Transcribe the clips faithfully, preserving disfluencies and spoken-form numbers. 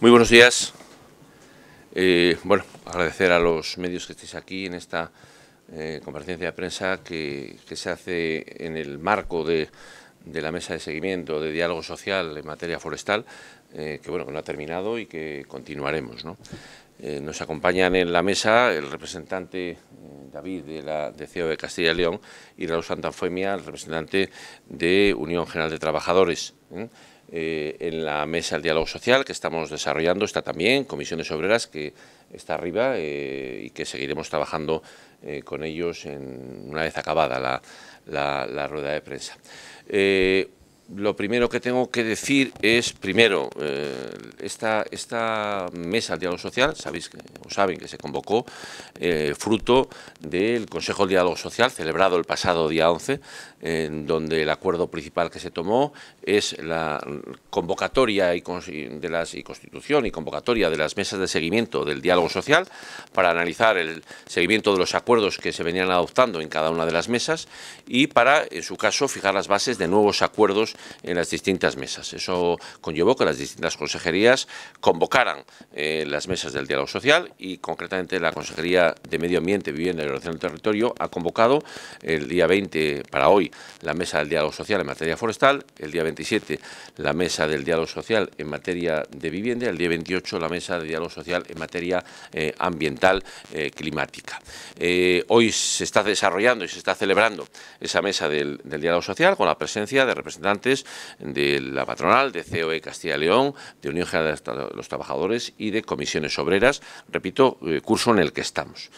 Muy buenos días. Eh, bueno, agradecer a los medios que estéis aquí en esta eh, comparecencia de prensa que, que se hace en el marco de, de la mesa de seguimiento, de diálogo social en materia forestal, eh, que bueno, que no ha terminado y que continuaremos, ¿no? Eh, nos acompañan en la mesa el representante eh, David de la de C E O E de Castilla y León y Raúl Santa Eufemia, el representante de Unión General de Trabajadores, ¿eh? Eh, en la mesa del diálogo social que estamos desarrollando está también Comisiones Obreras, que está arriba eh, y que seguiremos trabajando eh, con ellos en, una vez acabada la, la, la rueda de prensa. Eh, lo primero que tengo que decir es, primero, eh, esta, esta mesa del diálogo social, sabéis o saben que se convocó eh, fruto del Consejo del Diálogo Social, celebrado el pasado día once, en donde el acuerdo principal que se tomó es la convocatoria y, de las, y constitución y convocatoria de las mesas de seguimiento del diálogo social para analizar el seguimiento de los acuerdos que se venían adoptando en cada una de las mesas y para, en su caso, fijar las bases de nuevos acuerdos en las distintas mesas. Eso conllevó que las distintas consejerías convocaran eh, las mesas del diálogo social y, concretamente, la Consejería de Medio Ambiente, Vivienda y Ordenación del Territorio ha convocado el día veinte para hoy la mesa del diálogo social en materia forestal, el día veintisiete la mesa del diálogo social en materia de vivienda, el día veintiocho la mesa del diálogo social en materia eh, ambiental eh, climática. Eh, hoy se está desarrollando y se está celebrando esa mesa del, del diálogo social con la presencia de representantes de la patronal, de C E O E Castilla y León, de Unión General de los Trabajadores y de Comisiones Obreras, repito, eh, curso en el que estamos.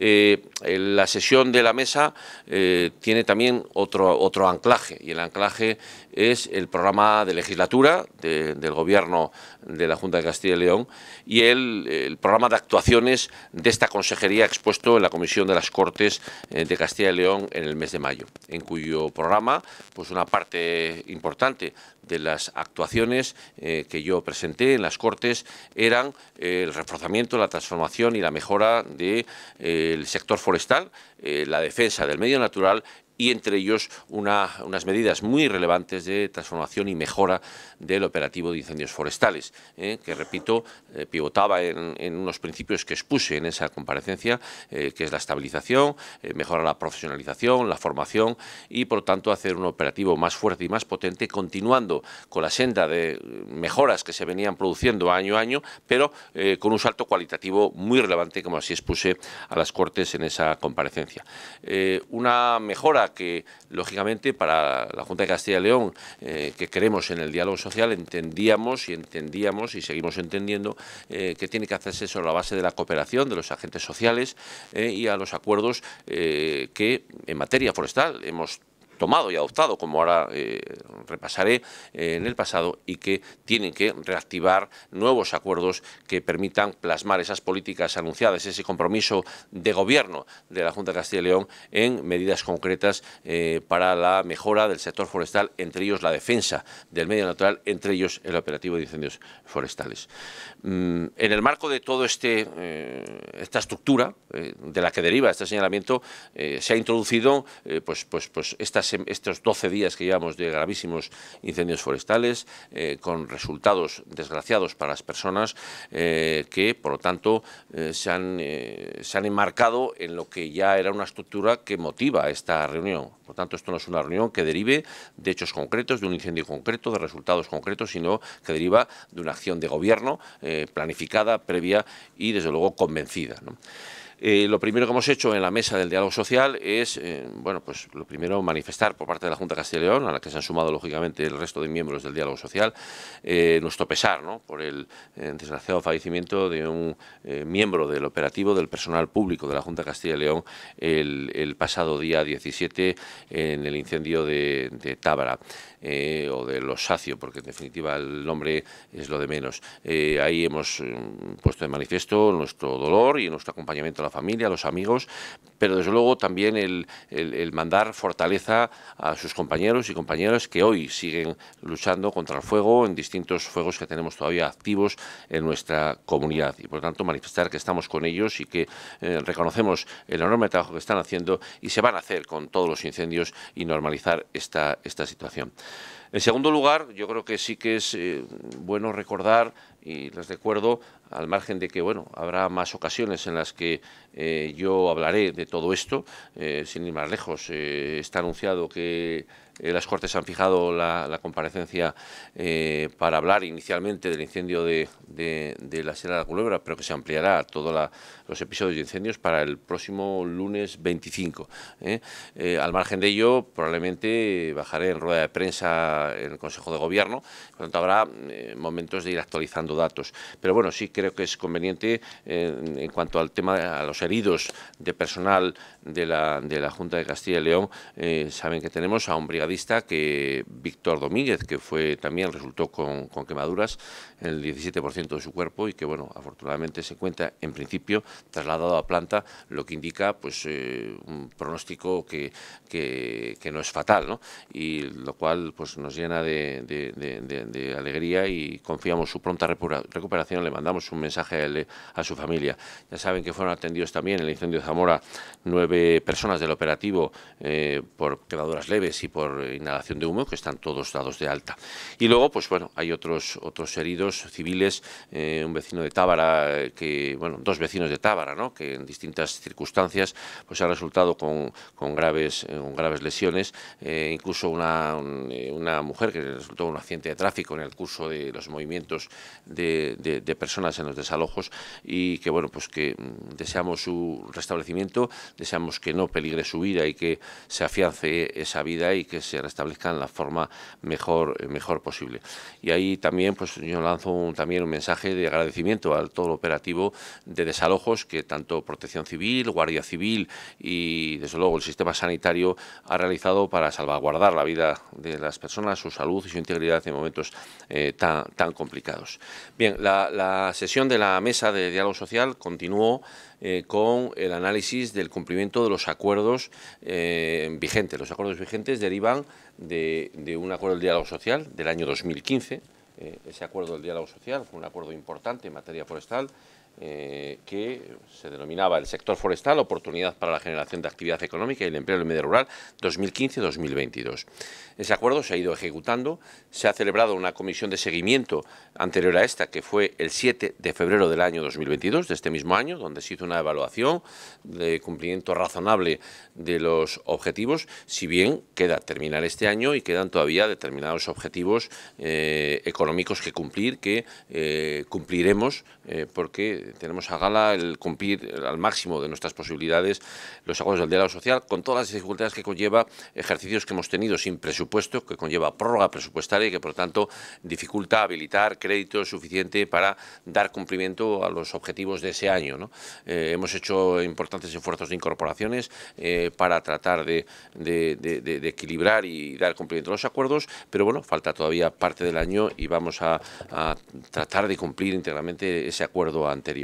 Eh, la sesión de la mesa eh, tiene también otro, otro anclaje, y el anclaje es el programa de legislatura de, del Gobierno de la Junta de Castilla y León y el, el programa de actuaciones de esta consejería expuesto en la Comisión de las Cortes eh, de Castilla y León en el mes de mayo, en cuyo programa pues una parte importante de las actuaciones eh, que yo presenté en las Cortes eran eh, el reforzamiento, la transformación y la mejora de eh, el sector forestal, eh, la defensa del medio natural y, entre ellos, una, unas medidas muy relevantes de transformación y mejora del operativo de incendios forestales, eh, que, repito, eh, pivotaba en, en unos principios que expuse en esa comparecencia, eh, que es la estabilización, eh, mejorar la profesionalización, la formación y, por tanto, hacer un operativo más fuerte y más potente, continuando con la senda de mejoras que se venían produciendo año a año, pero eh, con un salto cualitativo muy relevante, como así expuse a las Cortes en esa comparecencia. Eh, una mejora que, lógicamente, para la Junta de Castilla y León, eh, que creemos en el diálogo social, entendíamos y entendíamos y seguimos entendiendo eh, que tiene que hacerse sobre la base de la cooperación de los agentes sociales eh, y a los acuerdos eh, que en materia forestal hemos tomado y adoptado, como ahora eh, repasaré eh, en el pasado, y que tienen que reactivar nuevos acuerdos que permitan plasmar esas políticas anunciadas, ese compromiso de gobierno de la Junta de Castilla y León en medidas concretas eh, para la mejora del sector forestal, entre ellos la defensa del medio natural, entre ellos el operativo de incendios forestales. Mm, en el marco de todo este eh, esta estructura eh, de la que deriva este señalamiento, eh, se ha introducido eh, pues, pues, pues estas estos doce días que llevamos de gravísimos incendios forestales, eh, con resultados desgraciados para las personas, eh, que, por lo tanto, eh, se, han, eh, se han enmarcado en lo que ya era una estructura que motiva esta reunión. Por tanto, esto no es una reunión que derive de hechos concretos, de un incendio concreto, de resultados concretos, sino que deriva de una acción de gobierno eh, planificada, previa y, desde luego, convencida, ¿no? Eh, lo primero que hemos hecho en la mesa del diálogo social es, eh, bueno, pues lo primero manifestar por parte de la Junta de Castilla y León, a la que se han sumado lógicamente el resto de miembros del diálogo social, eh, nuestro pesar, ¿no?, por el eh, desgraciado fallecimiento de un eh, miembro del operativo del personal público de la Junta de Castilla y León el, el pasado día diecisiete en el incendio de, de Tábara. Eh, o de Losacio, porque en definitiva el nombre es lo de menos. Eh, ahí hemos eh, puesto de manifiesto nuestro dolor y nuestro acompañamiento a la familia, a los amigos, pero desde luego también el, el, el mandar fortaleza a sus compañeros y compañeras que hoy siguen luchando contra el fuego en distintos fuegos que tenemos todavía activos en nuestra comunidad, y por tanto manifestar que estamos con ellos y que eh, reconocemos el enorme trabajo que están haciendo y se van a hacer con todos los incendios y normalizar esta, esta situación. En segundo lugar, yo creo que sí que es eh, bueno recordar y les recuerdo, al margen de que bueno, habrá más ocasiones en las que eh, yo hablaré de todo esto, eh, sin ir más lejos, eh, está anunciado que eh, las Cortes han fijado la, la comparecencia eh, para hablar inicialmente del incendio de, de, de la Sierra de la Culebra, pero que se ampliará a todos los episodios de incendios para el próximo lunes veinticinco. ¿eh? Eh, al margen de ello, probablemente bajaré en rueda de prensa en el Consejo de Gobierno, por lo tanto habrá eh, momentos de ir actualizando datos. Pero bueno, sí creo que es conveniente eh, en cuanto al tema de, a los heridos de personal de la, de la Junta de Castilla y León. Eh, saben que tenemos a un brigadista, que Víctor Domínguez, que fue también resultó con, con quemaduras, el diecisiete por ciento de su cuerpo, y que bueno, afortunadamente se encuentra en principio trasladado a planta, lo que indica pues eh, un pronóstico que, que, que no es fatal, ¿no? Y lo cual pues nos llena de, de, de, de, de alegría, y confiamos su pronta recuperación. Le mandamos un mensaje a, él, a su familia. Ya saben que fueron atendidos también en el incendio de Zamora nueve personas del operativo eh, por quemaduras leves y por inhalación de humo, que están todos dados de alta. Y luego pues bueno, hay otros otros heridos civiles, eh, un vecino de Tábara, que bueno, dos vecinos de Tábara, ¿no?, que en distintas circunstancias pues han resultado con, con graves eh, con graves lesiones, eh, incluso una, un, una mujer que resultó un accidente de tráfico en el curso de los movimientos de, de, de personas en los desalojos, y que bueno, pues que deseamos su restablecimiento, deseamos que no peligre su vida y que se afiance esa vida y que se restablezca en la forma mejor, mejor posible. Y ahí también pues yo lanzo un, también un mensaje de agradecimiento al todo el operativo de desalojos, que tanto Protección Civil, Guardia Civil y desde luego el sistema sanitario ha realizado para salvaguardar la vida de las personas, su salud y su integridad en momentos eh, tan, tan complicados. Bien, la, la sesión de la mesa de diálogo social continuó Eh, con el análisis del cumplimiento de los acuerdos eh, vigentes. Los acuerdos vigentes derivan de, de un acuerdo del diálogo social del año dos mil quince. Eh, ese acuerdo del diálogo social fue un acuerdo importante en materia forestal, Eh, que se denominaba el sector forestal, oportunidad para la generación de actividad económica y el empleo en el medio rural dos mil quince dos mil veintidós. Ese acuerdo se ha ido ejecutando, se ha celebrado una comisión de seguimiento anterior a esta, que fue el siete de febrero del año dos mil veintidós, de este mismo año, donde se hizo una evaluación de cumplimiento razonable de los objetivos, si bien queda terminar este año y quedan todavía determinados objetivos eh, económicos que cumplir, que eh, cumpliremos, eh, porque tenemos a gala el cumplir al máximo de nuestras posibilidades los acuerdos del diálogo social, con todas las dificultades que conlleva, ejercicios que hemos tenido sin presupuesto, que conlleva prórroga presupuestaria y que por lo tanto dificulta habilitar crédito suficiente para dar cumplimiento a los objetivos de ese año, ¿no? Eh, hemos hecho importantes esfuerzos de incorporaciones eh, para tratar de, de, de, de, de equilibrar y dar cumplimiento a los acuerdos, pero bueno, falta todavía parte del año y vamos a, a tratar de cumplir íntegramente ese acuerdo anterior.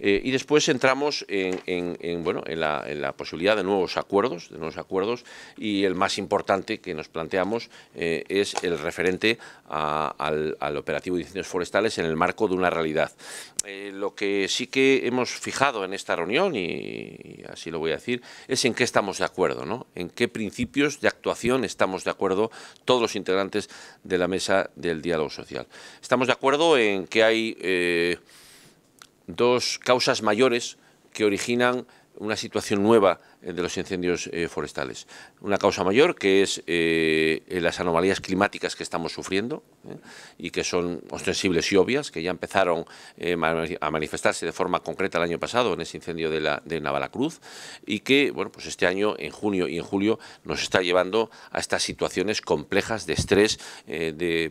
Eh, y después entramos en, en, en, bueno, en, la, en la posibilidad de nuevos acuerdos, de nuevos acuerdos, y el más importante que nos planteamos eh, es el referente a, al, al operativo de incendios forestales en el marco de una realidad. Eh, lo que sí que hemos fijado en esta reunión, y, y así lo voy a decir, es en qué estamos de acuerdo, ¿no? En qué principios de actuación estamos de acuerdo todos los integrantes de la mesa del diálogo social. Estamos de acuerdo en que hay Eh, dos causas mayores que originan una situación nueva de los incendios eh, forestales. Una causa mayor que es eh, las anomalías climáticas que estamos sufriendo ¿eh? y que son ostensibles y obvias, que ya empezaron eh, a manifestarse de forma concreta el año pasado en ese incendio de, la, de Navalacruz, y que bueno, pues este año en junio y en julio nos está llevando a estas situaciones complejas de estrés, eh, de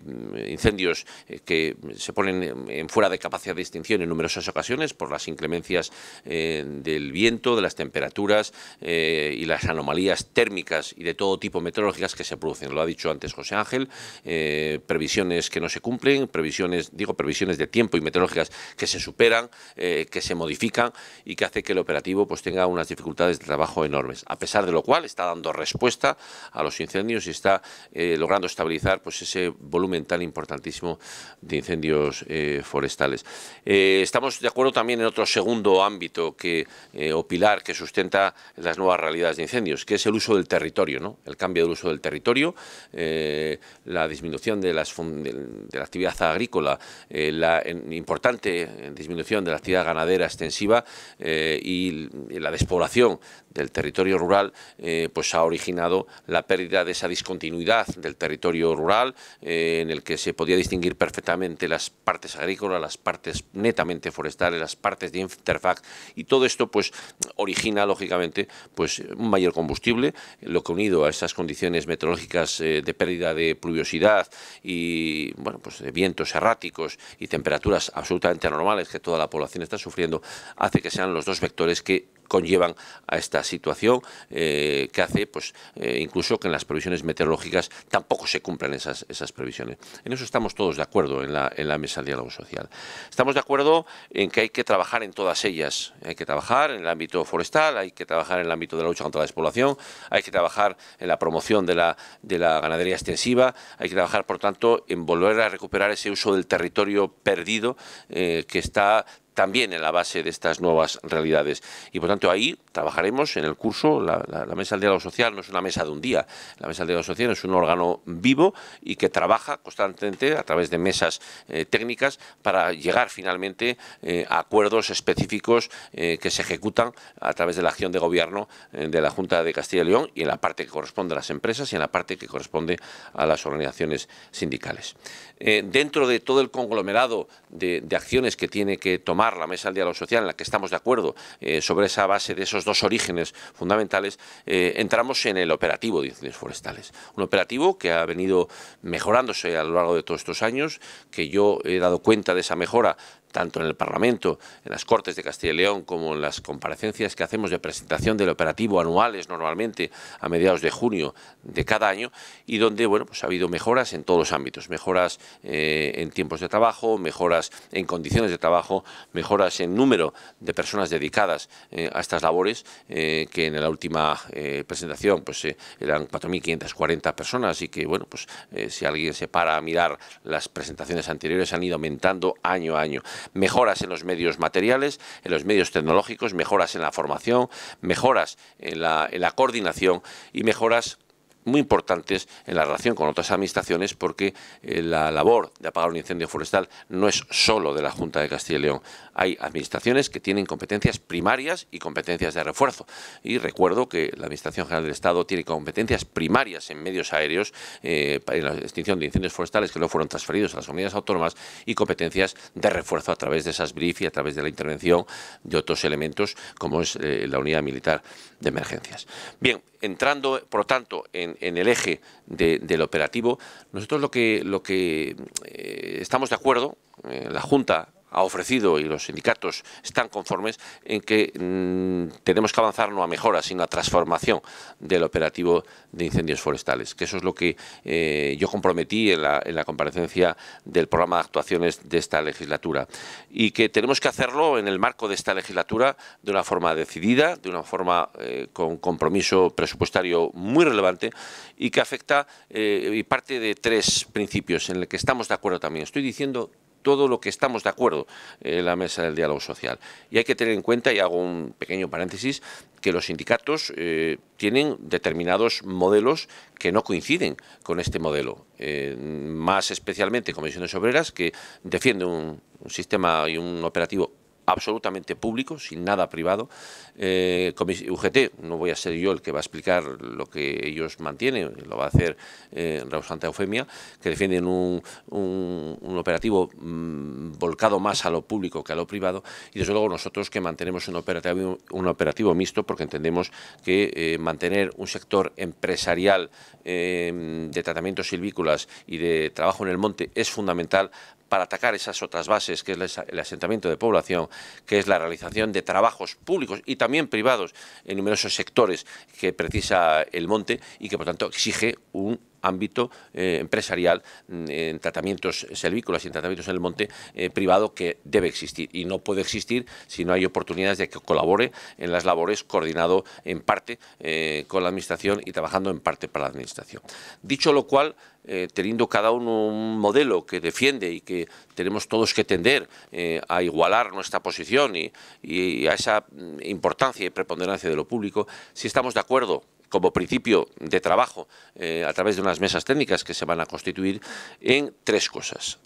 incendios eh, que se ponen en fuera de capacidad de extinción en numerosas ocasiones por las inclemencias eh, del viento, de las temperaturas eh, y las anomalías térmicas y de todo tipo meteorológicas que se producen. Lo ha dicho antes José Ángel, eh, previsiones que no se cumplen, previsiones, digo, previsiones de tiempo y meteorológicas que se superan, eh, que se modifican, y que hace que el operativo pues tenga unas dificultades de trabajo enormes, a pesar de lo cual está dando respuesta a los incendios y está eh, logrando estabilizar pues ese volumen tan importantísimo de incendios eh, forestales. Eh, estamos de acuerdo también en otro segundo ámbito que eh, pilar que sustenta la, las nuevas realidades de incendios, que es el uso del territorio, ¿no? El cambio del uso del territorio, eh, la disminución de, las, de la actividad agrícola, eh, la en, importante disminución de la actividad ganadera extensiva eh, y, y la despoblación del territorio rural, eh, pues ha originado la pérdida de esa discontinuidad del territorio rural, eh, en el que se podía distinguir perfectamente las partes agrícolas, las partes netamente forestales, las partes de interfac, y todo esto pues origina lógicamente pues un mayor combustible, lo que unido a esas condiciones meteorológicas eh, de pérdida de pluviosidad y bueno, pues de vientos erráticos y temperaturas absolutamente anormales que toda la población está sufriendo, hace que sean los dos vectores que conllevan a esta situación, eh, que hace pues eh, incluso que en las previsiones meteorológicas tampoco se cumplan esas, esas previsiones. En eso estamos todos de acuerdo en la, en la mesa del diálogo social. Estamos de acuerdo en que hay que trabajar en todas ellas. Hay que trabajar en el ámbito forestal, hay que trabajar en el ámbito de la lucha contra la despoblación, hay que trabajar en la promoción de la, de la ganadería extensiva, hay que trabajar, por tanto, en volver a recuperar ese uso del territorio perdido eh, que está también en la base de estas nuevas realidades. Y por tanto ahí trabajaremos en el curso. La, la, la mesa del diálogo social no es una mesa de un día, la mesa del diálogo social es un órgano vivo y que trabaja constantemente a través de mesas eh, técnicas para llegar finalmente eh, a acuerdos específicos eh, que se ejecutan a través de la acción de gobierno eh, de la Junta de Castilla y León, y en la parte que corresponde a las empresas y en la parte que corresponde a las organizaciones sindicales. Eh, dentro de todo el conglomerado de, de acciones que tiene que tomar la mesa del diálogo social, en la que estamos de acuerdo eh, sobre esa base de esos dos orígenes fundamentales, eh, entramos en el operativo de incendios forestales. Un operativo que ha venido mejorándose a lo largo de todos estos años, que yo he dado cuenta de esa mejora tanto en el Parlamento, en las Cortes de Castilla y León, como en las comparecencias que hacemos de presentación del operativo anuales, normalmente a mediados de junio de cada año, y donde bueno, pues ha habido mejoras en todos los ámbitos, mejoras eh, en tiempos de trabajo, mejoras en condiciones de trabajo, mejoras en número de personas dedicadas eh, a estas labores, eh, que en la última eh, presentación pues eh, eran cuatro mil quinientas cuarenta personas, y que bueno, pues eh, si alguien se para a mirar las presentaciones anteriores, han ido aumentando año a año. Mejoras en los medios materiales, en los medios tecnológicos, mejoras en la formación, mejoras en la, en la coordinación y mejoras muy importantes en la relación con otras administraciones, porque eh, la labor de apagar un incendio forestal no es solo de la Junta de Castilla y León. Hay administraciones que tienen competencias primarias y competencias de refuerzo. Y recuerdo que la Administración General del Estado tiene competencias primarias en medios aéreos, eh, en la extinción de incendios forestales que luego fueron transferidos a las comunidades autónomas, y competencias de refuerzo a través de esas B R I F y a través de la intervención de otros elementos como es eh, la unidad militar de emergencias. Bien, entrando, por tanto, en, en el eje de, del operativo, nosotros lo que, lo que eh, estamos de acuerdo, eh, la Junta ha ofrecido y los sindicatos están conformes en que mmm, tenemos que avanzar no a mejora, sino a transformación del operativo de incendios forestales, que eso es lo que eh, yo comprometí en la, en la comparecencia del programa de actuaciones de esta legislatura, y que tenemos que hacerlo en el marco de esta legislatura de una forma decidida, de una forma eh, con compromiso presupuestario muy relevante, y que afecta eh, y parte de tres principios en los que estamos de acuerdo también. Estoy diciendo todo lo que estamos de acuerdo en la mesa del diálogo social. Y hay que tener en cuenta, y hago un pequeño paréntesis, que los sindicatos eh, tienen determinados modelos que no coinciden con este modelo. Eh, más especialmente Comisiones Obreras, que defiende un, un sistema y un operativo absolutamente público, sin nada privado. Eh, U G T, no voy a ser yo el que va a explicar lo que ellos mantienen, lo va a hacer eh, Raúl Santa Eufemia, que defienden un, un, un operativo mmm, volcado más a lo público que a lo privado, y desde luego nosotros que mantenemos un operativo, un operativo mixto, porque entendemos que eh, mantener un sector empresarial eh, de tratamientos silvícolas y de trabajo en el monte es fundamental para atacar esas otras bases, que es el asentamiento de población, que es la realización de trabajos públicos y también privados en numerosos sectores que precisa el monte, y que por tanto exige un ámbito eh, empresarial, en tratamientos selvícolas y en tratamientos en el monte eh, privado, que debe existir y no puede existir si no hay oportunidades de que colabore en las labores, coordinado en parte eh, con la Administración y trabajando en parte para la Administración. Dicho lo cual, eh, teniendo cada uno un modelo que defiende y que tenemos todos que tender eh, a igualar nuestra posición y, y a esa importancia y preponderancia de lo público, si estamos de acuerdo como principio de trabajo eh, a través de unas mesas técnicas que se van a constituir en tres cosas: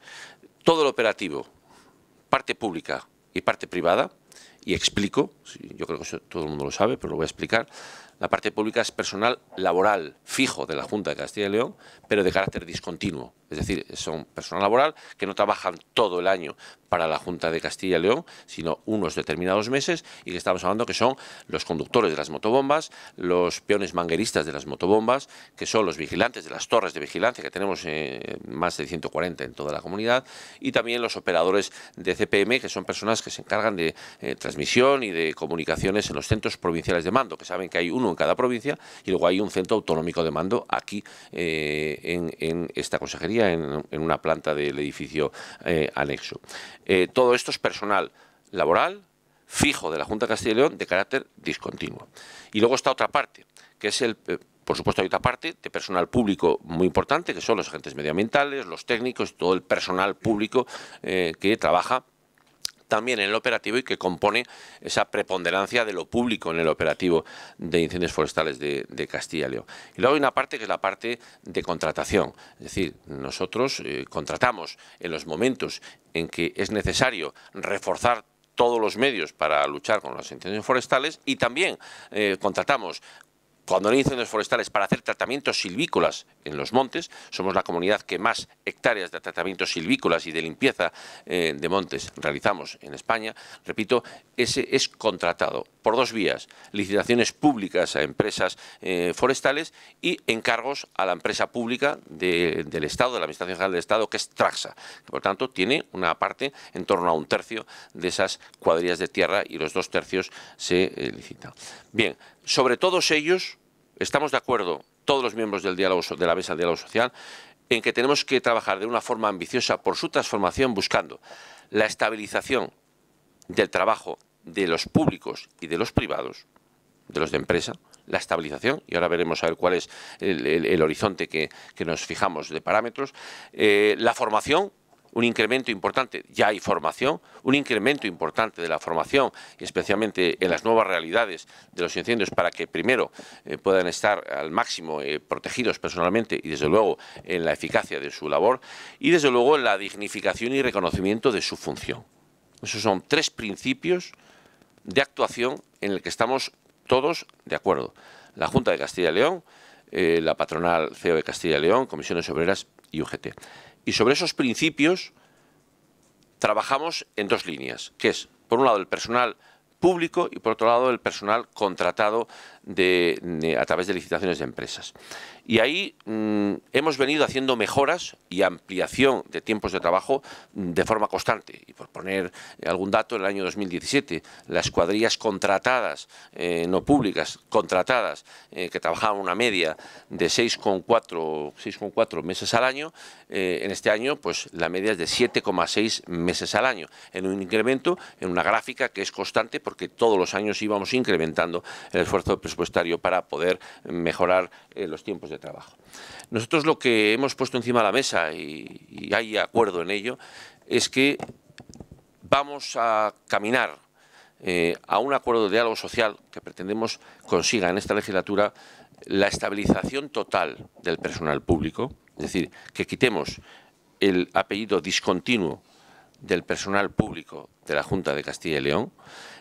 todo el operativo, parte pública y parte privada. Y explico, yo creo que eso todo el mundo lo sabe, pero lo voy a explicar. La parte pública es personal laboral fijo de la Junta de Castilla y León, pero de carácter discontinuo. Es decir, son personal laboral que no trabajan todo el año para la Junta de Castilla y León, sino unos determinados meses, y que estamos hablando que son los conductores de las motobombas, los peones mangueristas de las motobombas, que son los vigilantes de las torres de vigilancia, que tenemos eh, más de ciento cuarenta en toda la comunidad, y también los operadores de C P M, que son personas que se encargan de eh, transmisión y de comunicaciones en los centros provinciales de mando, que saben que hay uno en cada provincia y luego hay un centro autonómico de mando aquí eh, en, en esta consejería, en, en una planta del edificio eh, anexo. Eh, todo esto es personal laboral fijo de la Junta de Castilla y León de carácter discontinuo. Y luego está otra parte, que es el… Eh, Por supuesto, hay otra parte de personal público muy importante, que son los agentes medioambientales, los técnicos, todo el personal público eh, que trabaja también en el operativo y que compone esa preponderancia de lo público en el operativo de incendios forestales de, de Castilla y León. Y luego hay una parte que es la parte de contratación, es decir, nosotros eh, contratamos en los momentos en que es necesario reforzar todos los medios para luchar con los incendios forestales, y también eh, contratamos cuando hay incendios forestales para hacer tratamientos silvícolas en los montes. Somos la comunidad que más hectáreas de tratamientos silvícolas y de limpieza eh, de montes realizamos en España. Repito, ese es contratado por dos vías: licitaciones públicas a empresas eh, forestales y encargos a la empresa pública de, del Estado, de la Administración General del Estado, que es TRAXA. Por tanto, tiene una parte en torno a un tercio de esas cuadrillas de tierra y los dos tercios se eh, licitan. Bien. Sobre todos ellos, estamos de acuerdo, todos los miembros del diálogo, de la mesa del diálogo social, en que tenemos que trabajar de una forma ambiciosa por su transformación, buscando la estabilización del trabajo de los públicos y de los privados, de los de empresa, la estabilización, y ahora veremos a ver cuál es el, el, el horizonte que, que nos fijamos de parámetros, eh, la formación. Un incremento importante, ya hay formación, un incremento importante de la formación, especialmente en las nuevas realidades de los incendios, para que primero eh, puedan estar al máximo eh, protegidos personalmente y desde luego en la eficacia de su labor, y desde luego en la dignificación y reconocimiento de su función. Esos son tres principios de actuación en el que estamos todos de acuerdo. La Junta de Castilla y León, eh, la patronal C E O E de Castilla y León, Comisiones Obreras y U G T. Y sobre esos principios trabajamos en dos líneas, que es, por un lado, el personal público y, por otro lado, el personal contratado de, de, a través de licitaciones de empresas. Y ahí mmm, hemos venido haciendo mejoras y ampliación de tiempos de trabajo mmm, de forma constante. Y por poner algún dato, en el año dos mil diecisiete, las cuadrillas contratadas, eh, no públicas, contratadas, eh, que trabajaban una media de seis coma cuatro meses al año, eh, en este año pues la media es de siete coma seis meses al año, en un incremento, en una gráfica que es constante, porque todos los años íbamos incrementando el esfuerzo presupuestario para poder mejorar eh, los tiempos de trabajo. Nosotros lo que hemos puesto encima de la mesa, y, y hay acuerdo en ello, es que vamos a caminar eh, a un acuerdo de diálogo social que pretendemos consiga en esta legislatura la estabilización total del personal público, es decir, que quitemos el apellido discontinuo del personal público de la Junta de Castilla y León,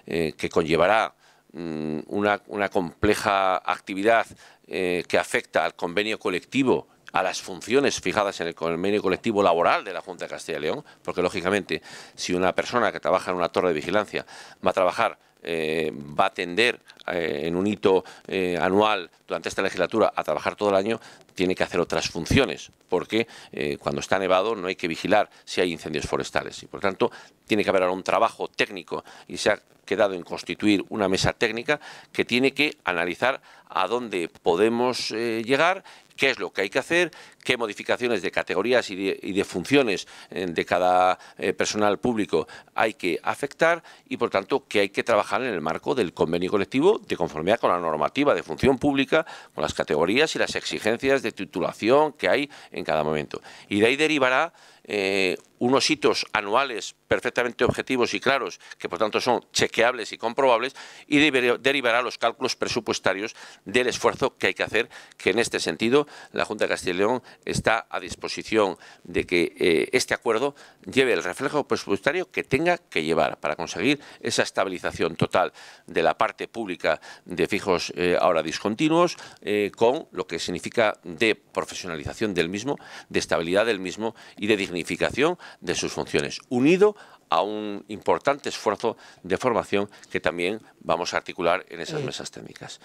eh, que conllevará mmm, una, una compleja actividad Eh, que afecta al convenio colectivo, a las funciones fijadas en el convenio colectivo laboral de la Junta de Castilla y León, porque lógicamente si una persona que trabaja en una torre de vigilancia va a trabajar, eh, va a atender eh, en un hito eh, anual durante esta legislatura a trabajar todo el año, tiene que hacer otras funciones, porque eh, cuando está nevado no hay que vigilar si hay incendios forestales, y por tanto tiene que haber ahora un trabajo técnico, y se ha quedado en constituir una mesa técnica que tiene que analizar a dónde podemos eh, llegar, qué es lo que hay que hacer, qué modificaciones de categorías y de, y de funciones de cada eh, personal público hay que afectar y, por tanto, que hay que trabajar en el marco del convenio colectivo de conformidad con la normativa de función pública, con las categorías y las exigencias de titulación que hay en cada momento. Y de ahí derivará eh, unos hitos anuales perfectamente objetivos y claros, que por tanto son chequeables y comprobables, y derivará los cálculos presupuestarios del esfuerzo que hay que hacer, que en este sentido la Junta de Castilla y León está a disposición de que eh, este acuerdo lleve el reflejo presupuestario que tenga que llevar para conseguir esa estabilización total de la parte pública de fijos eh, ahora discontinuos, eh, con lo que significa de profesionalización del mismo, de estabilidad del mismo y de dignificación de sus funciones, unido a un importante esfuerzo de formación que también vamos a articular en esas mesas técnicas.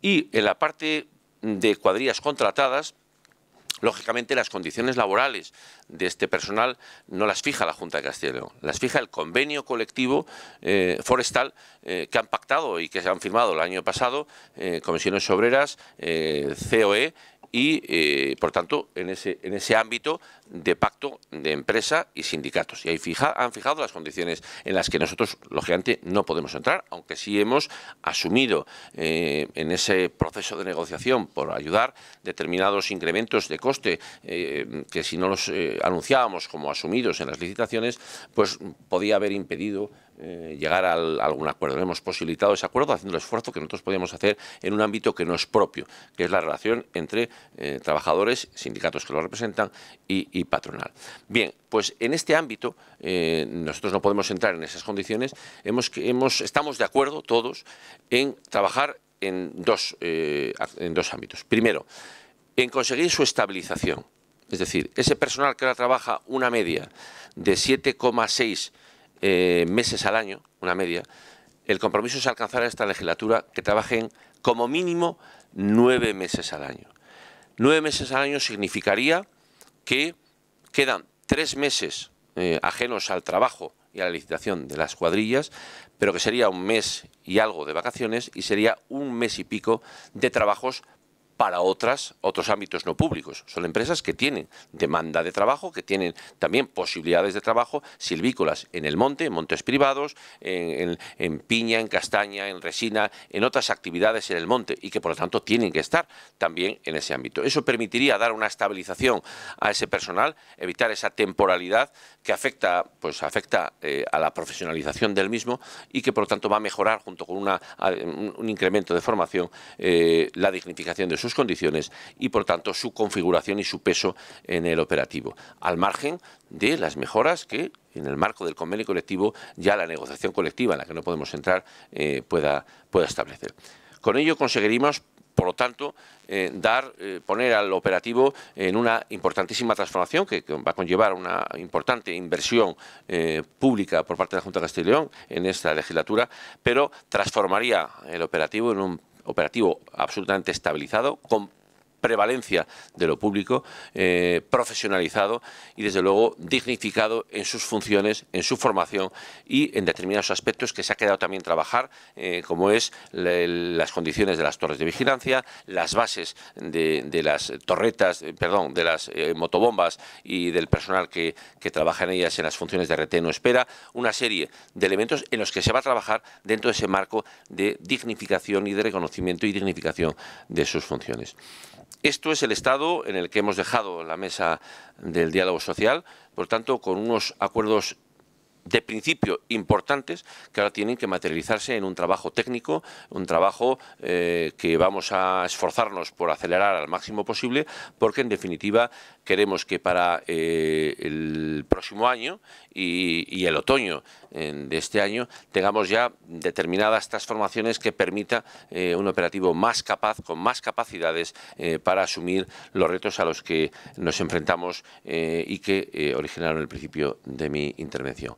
Y en la parte de cuadrillas contratadas, lógicamente las condiciones laborales de este personal no las fija la Junta de Castilla y León, las fija el convenio colectivo eh, forestal eh, que han pactado y que se han firmado el año pasado eh, Comisiones Obreras, eh, C E O E, y, eh, por tanto, en ese, en ese ámbito de pacto de empresa y sindicatos. Y ahí fija, han fijado las condiciones en las que nosotros, lógicamente, no podemos entrar, aunque sí hemos asumido eh, en ese proceso de negociación por ayudar determinados incrementos de coste eh, que si no los eh, anunciábamos como asumidos en las licitaciones, pues podía haber impedido Eh, llegar al, a algún acuerdo. Hemos posibilitado ese acuerdo haciendo el esfuerzo que nosotros podíamos hacer en un ámbito que no es propio, que es la relación entre eh, trabajadores, sindicatos que lo representan y, y patronal. Bien, pues en este ámbito eh, nosotros no podemos entrar en esas condiciones. Hemos, hemos, estamos de acuerdo todos en trabajar en dos, eh, en dos ámbitos. Primero, en conseguir su estabilización. Es decir, ese personal que ahora trabaja una media de siete coma seis Eh, meses al año, una media, el compromiso es alcanzar a esta legislatura que trabajen como mínimo nueve meses al año. Nueve meses al año significaría que quedan tres meses eh, ajenos al trabajo y a la licitación de las cuadrillas, pero que sería un mes y algo de vacaciones y sería un mes y pico de trabajos para otras, otros ámbitos no públicos. Son empresas que tienen demanda de trabajo, que tienen también posibilidades de trabajo silvícolas en el monte, en montes privados, en, en, en piña, en castaña, en resina, en otras actividades en el monte y que por lo tanto tienen que estar también en ese ámbito. Eso permitiría dar una estabilización a ese personal, evitar esa temporalidad que afecta, pues, afecta eh, a la profesionalización del mismo y que por lo tanto va a mejorar junto con una, un incremento de formación eh, la dignificación de su sus condiciones y, por tanto, su configuración y su peso en el operativo, al margen de las mejoras que, en el marco del convenio colectivo, ya la negociación colectiva, en la que no podemos entrar, eh, pueda, pueda establecer. Con ello conseguiríamos, por lo tanto, eh, dar, eh, poner al operativo en una importantísima transformación que, que va a conllevar una importante inversión eh, pública por parte de la Junta de Castilla y León en esta legislatura, pero transformaría el operativo en un operativo absolutamente estabilizado, con prevalencia de lo público, eh, profesionalizado y, desde luego, dignificado en sus funciones, en su formación y en determinados aspectos que se ha quedado también trabajar, eh, como es la, las condiciones de las torres de vigilancia, las bases de, de las torretas, perdón, de las eh, motobombas y del personal que, que trabaja en ellas en las funciones de retén o espera, una serie de elementos en los que se va a trabajar dentro de ese marco de dignificación y de reconocimiento y dignificación de sus funciones. Esto es el estado en el que hemos dejado la mesa del diálogo social, por tanto, con unos acuerdos de principio importantes que ahora tienen que materializarse en un trabajo técnico, un trabajo eh, que vamos a esforzarnos por acelerar al máximo posible, porque en definitiva queremos que para eh, el próximo año y, y el otoño eh, de este año tengamos ya determinadas transformaciones que permita eh, un operativo más capaz, con más capacidades eh, para asumir los retos a los que nos enfrentamos eh, y que eh, originaron el principio de mi intervención.